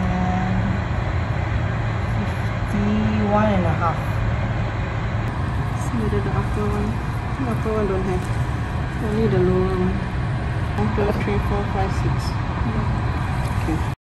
and 51.5. See whether the upper one. The upper one don't have. Only the lower one. 1, 2, 3, 4, 5, 6. Okay.